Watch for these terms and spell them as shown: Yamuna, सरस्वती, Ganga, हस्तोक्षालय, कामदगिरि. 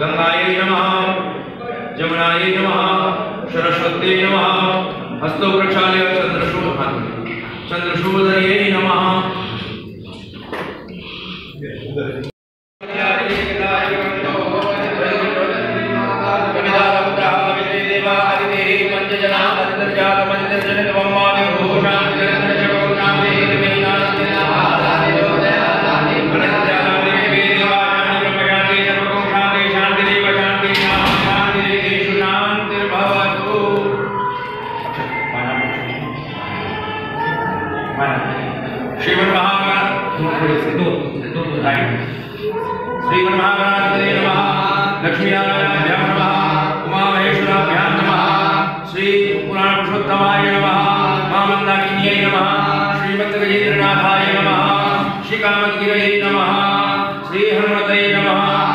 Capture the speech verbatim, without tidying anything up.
गंगाये नमः, जमनाये नमः, सरस्वती नमः, हस्तोक्षालय चंद्रशोभन चंद्रशोभन नमः। कामदगिरि नमः, श्री हनुमते नमः।